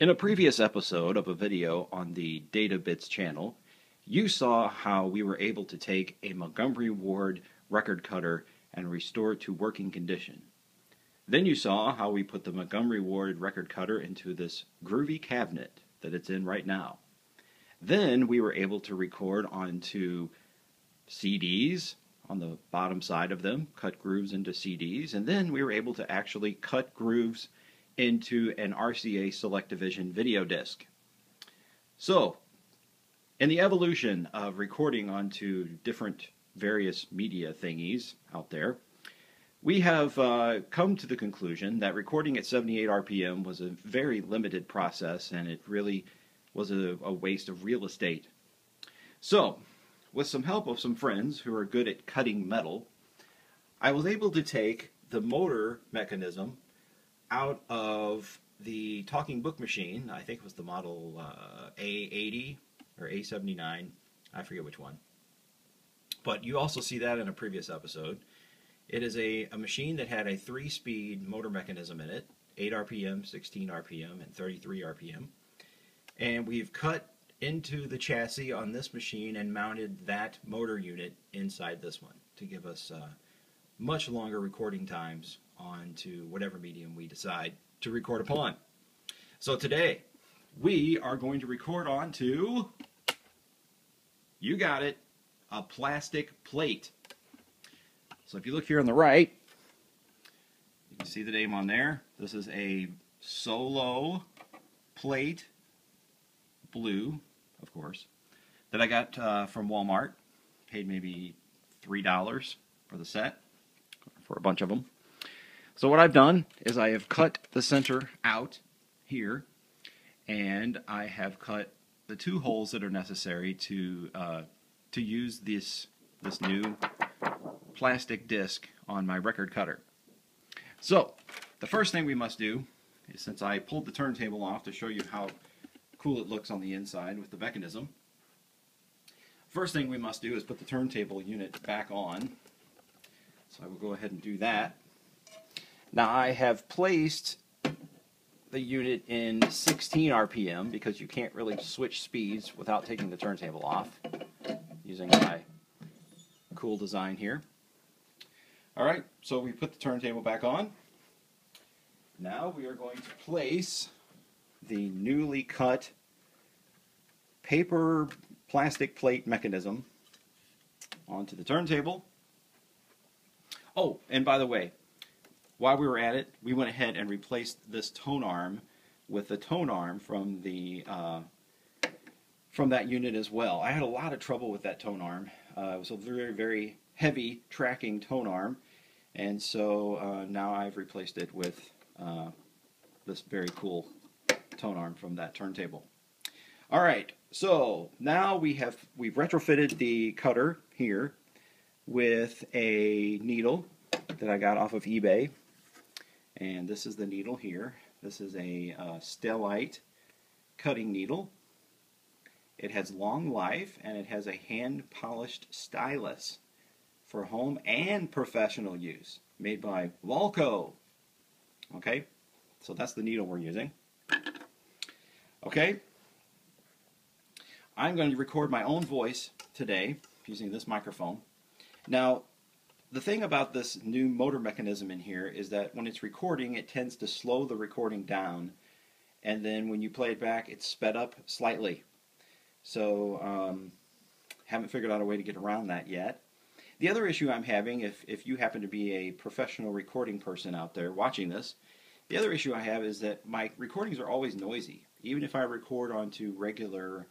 In a previous episode of a video on the DataBits channel, you saw how we were able to take a Montgomery Ward record cutter and restore it to working condition. Then you saw how we put the Montgomery Ward record cutter into this groovy cabinet that it's in right now. Then we were able to record onto CDs on the bottom side of them, cut grooves into CDs, and then we were able to actually cut grooves into an RCA Selectivision video disc. So, in the evolution of recording onto different various media thingies out there, we have come to the conclusion that recording at 78 RPM was a very limited process, and it really was a waste of real estate. So, with some help of some friends who are good at cutting metal, I was able to take the motor mechanism out of the talking book machine. I think it was the model A80 or A79, I forget which one. But you also see that in a previous episode. It is a machine that had a 3-speed motor mechanism in it, 8 RPM, 16 RPM, and 33 RPM. And we've cut into the chassis on this machine and mounted that motor unit inside this one to give us much longer recording times onto whatever medium we decide to record upon. So today, we are going to record onto, you got it, a plastic plate. So if you look here on the right, you can see the name on there. This is a Solo Plate Blue, of course, that I got from Walmart. Paid maybe $3 for the set, for a bunch of them. So what I've done is I have cut the center out here, and I have cut the 2 holes that are necessary to use this new plastic disc on my record cutter. So the first thing we must do is, since I pulled the turntable off to show you how cool it looks on the inside with the mechanism, first thing we must do is put the turntable unit back on. So I will go ahead and do that. Now I have placed the unit in 16 RPM because you can't really switch speeds without taking the turntable off, using my cool design here. Alright, so we put the turntable back on. Now we are going to place the newly cut paper plastic plate mechanism onto the turntable. Oh, and by the way, while we were at it, we went ahead and replaced this tone arm with the tone arm from the from that unit as well. I had a lot of trouble with that tone arm. It was a very, very heavy tracking tone arm, and so now I've replaced it with this very cool tone arm from that turntable. All right, so now we've retrofitted the cutter here with a needle that I got off of eBay, and this is the needle here. This is a Stellite cutting needle. It has long life, and it has a hand-polished stylus for home and professional use, made by Walco. Okay, so that's the needle we're using. Okay, I'm going to record my own voice today using this microphone. Now, the thing about this new motor mechanism in here is that when it's recording, it tends to slow the recording down, and then when you play it back, it's sped up slightly. So, haven't figured out a way to get around that yet. The other issue I'm having, if you happen to be a professional recording person out there watching this, the other issue I have is that my recordings are always noisy. Even if I record onto regular,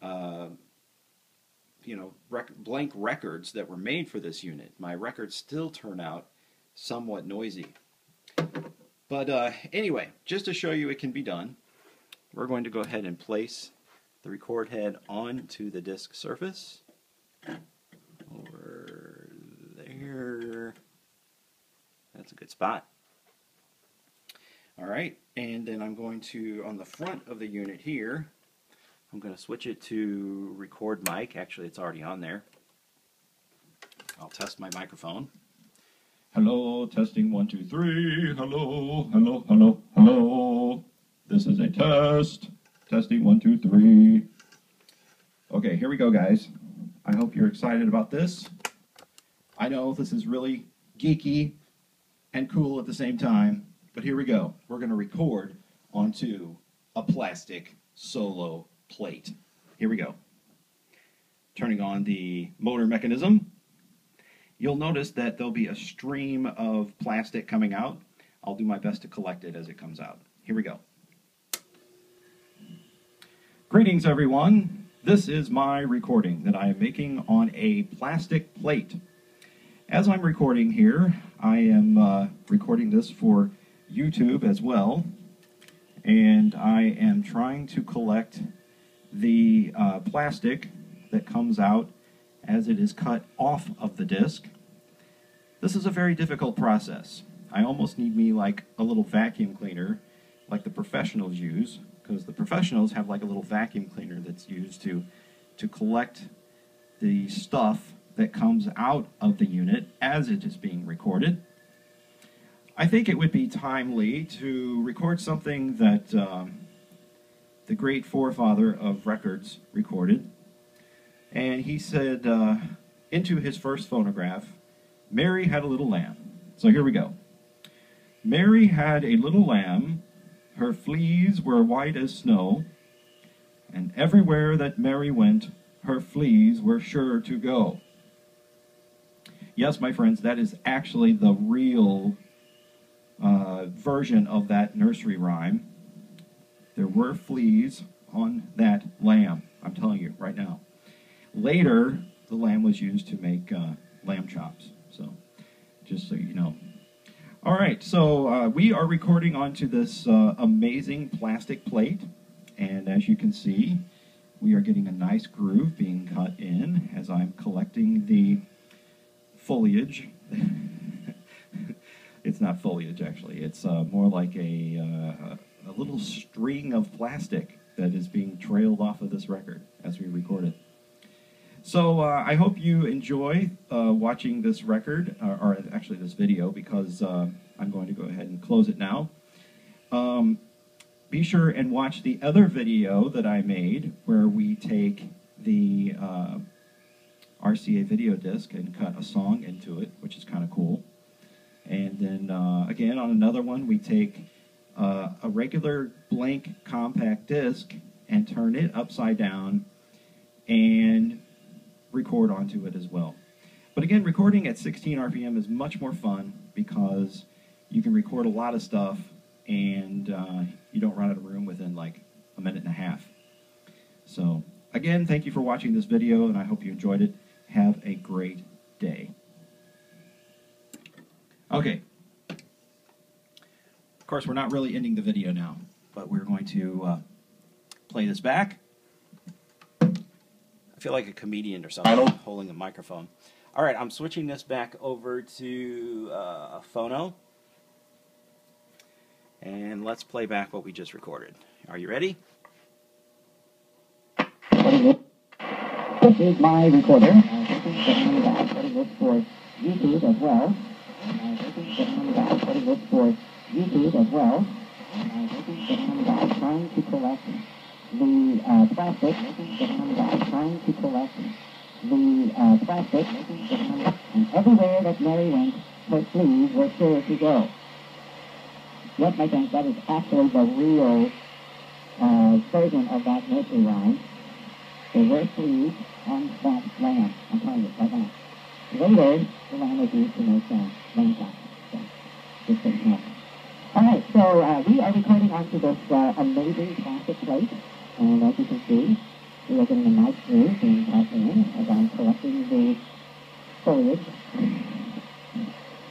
blank records that were made for this unit, my records still turn out somewhat noisy. But anyway, just to show you it can be done, we're going to go ahead and place the record head onto the disc surface, over there. That's a good spot. Alright, and then I'm going to, on the front of the unit here, I'm going to switch it to record mic. Actually, it's already on there. I'll test my microphone. Hello, testing 1, 2, 3, hello, hello, hello, hello. This is a test. Testing 1, 2, 3. Okay, here we go, guys. I hope you're excited about this. I know this is really geeky and cool at the same time, but here we go. We're going to record onto a plastic solo plate. Here we go. Turning on the motor mechanism. You'll notice that there'll be a stream of plastic coming out. I'll do my best to collect it as it comes out. Here we go. Greetings, everyone. This is my recording that I am making on a plastic plate. As I'm recording here, I am recording this for YouTube as well, and I am trying to collect the plastic that comes out as it is cut off of the disc. This is a very difficult process. I almost need me like a little vacuum cleaner like the professionals use, because the professionals have like a little vacuum cleaner that's used to collect the stuff that comes out of the unit as it is being recorded. I think it would be timely to record something that the great forefather of records recorded. And he said into his first phonograph, Mary had a little lamb. So here we go. Mary had a little lamb, her fleas were white as snow, and everywhere that Mary went, her fleas were sure to go. Yes, my friends, that is actually the real version of that nursery rhyme. There were fleas on that lamb, I'm telling you right now. Later, the lamb was used to make lamb chops, so just so you know. All right, so we are recording onto this amazing plastic plate, and as you can see, we are getting a nice groove being cut in as I'm collecting the foliage. It's not foliage, actually. It's more like a little string of plastic that is being trailed off of this record as we record it. So I hope you enjoy watching this record, or actually this video, because I'm going to go ahead and close it now. Be sure and watch the other video that I made where we take the RCA video disc and cut a song into it, which is kind of cool. And then again on another one we take a regular blank compact disc and turn it upside down and record onto it as well. But again, recording at 16 RPM is much more fun because you can record a lot of stuff and you don't run out of room within like a minute and a half. So again, thank you for watching this video and I hope you enjoyed it. Have a great day. Okay. Of course, we're not really ending the video now, but we're going to play this back. I feel like a comedian or something holding a microphone. All right, I'm switching this back over to a phono. And let's play back what we just recorded. Are you ready? This is my recorder. It looks for YouTube as well. It looks for YouTube as well. Trying to collect the plastic, trying to collect the plastic, and everywhere that Mary went, her fleas were sure to go. Yes, my friends, that is actually the real version of that nursery rhyme. There were fleas on that lamb. I'm telling you, right now. Later, the lamb was used to make lamb chops. So, just didn't happen. All right, so we are recording onto this amazing plastic plate. And as you can see, we're getting a nice groove being cut in as I'm collecting the foliage.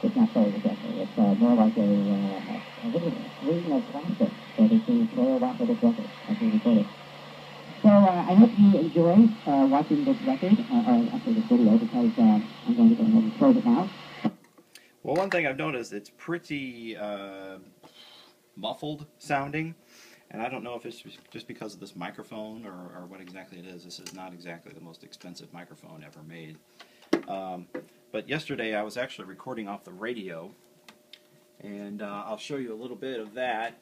It's not foliage, actually. It's more like a little string of plastic that is being trailed off of this record as we record it. So I hope you enjoy watching this record, or actually this video, because I'm going to go ahead and close it now. Well, one thing I've noticed, it's pretty muffled sounding. And I don't know if it's just because of this microphone or what exactly it is. This is not exactly the most expensive microphone ever made. But yesterday I was actually recording off the radio. And I'll show you a little bit of that.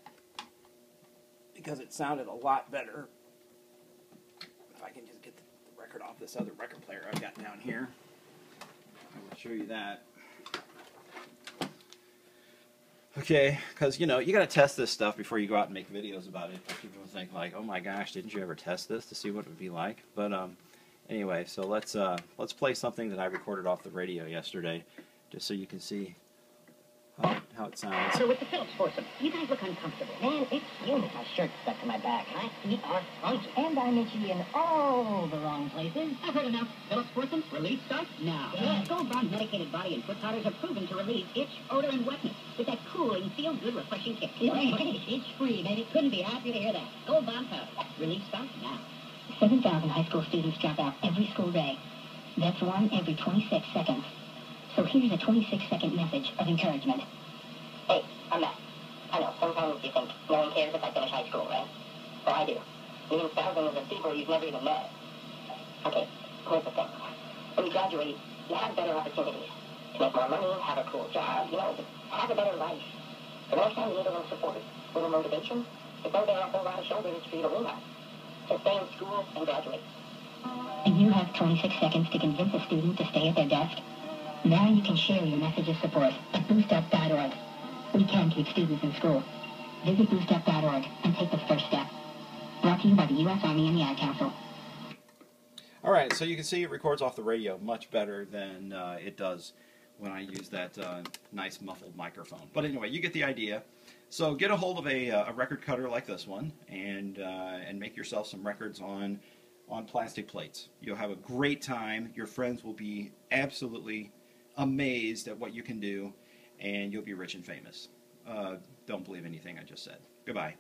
because it sounded a lot better. If I can just get the record off this other record player I've got down here, I will show you that. Okay, because, you know, you got to test this stuff before you go out and make videos about it. People think, like, oh my gosh, didn't you ever test this to see what it would be like? But anyway, so let's play something that I recorded off the radio yesterday, just so you can see how it sounds. So with the Phillips Forsom, you guys look uncomfortable. Man, it's humid. My shirt's stuck to my back. My feet are funky. And I'm itchy in all the wrong places. I've heard enough. Phillips Forsom, relieve starts now. Yeah. Gold Bond medicated body and foot powders are proven to relieve itch, odor, and wetness with that cooling, feel-good, refreshing kick. Itch-free, baby. Couldn't be happier to hear that. Gold Bond powder. Relief starts now. 7,000 high school students drop out every school day. That's one every 26 seconds. So here's a 26-second message of encouragement. Hey, I'm back. I know, sometimes you think no one cares if I finish high school, right? Well, I do. Meaning thousands of people you've never even met. Okay, here's the thing. When you graduate, you have better opportunities. To make more money, have a cool job, you know, have a better life. The next time you need a little support, a little motivation, it's no there a whole lot of shoulders for you to lean on. Just stay in school and graduate. And you have 26 seconds to convince a student to stay at their desk. Now you can share your message of support at boostup.org. We can keep students in school. Visit boostup.org and take the first step. Brought to you by the U.S. Army and the Ad Council. All right, so you can see it records off the radio much better than it does when I use that nice muffled microphone. But anyway, you get the idea. So get a hold of a record cutter like this one and make yourself some records on plastic plates. You'll have a great time. Your friends will be absolutely amazed at what you can do, and you'll be rich and famous. Don't believe anything I just said. Goodbye.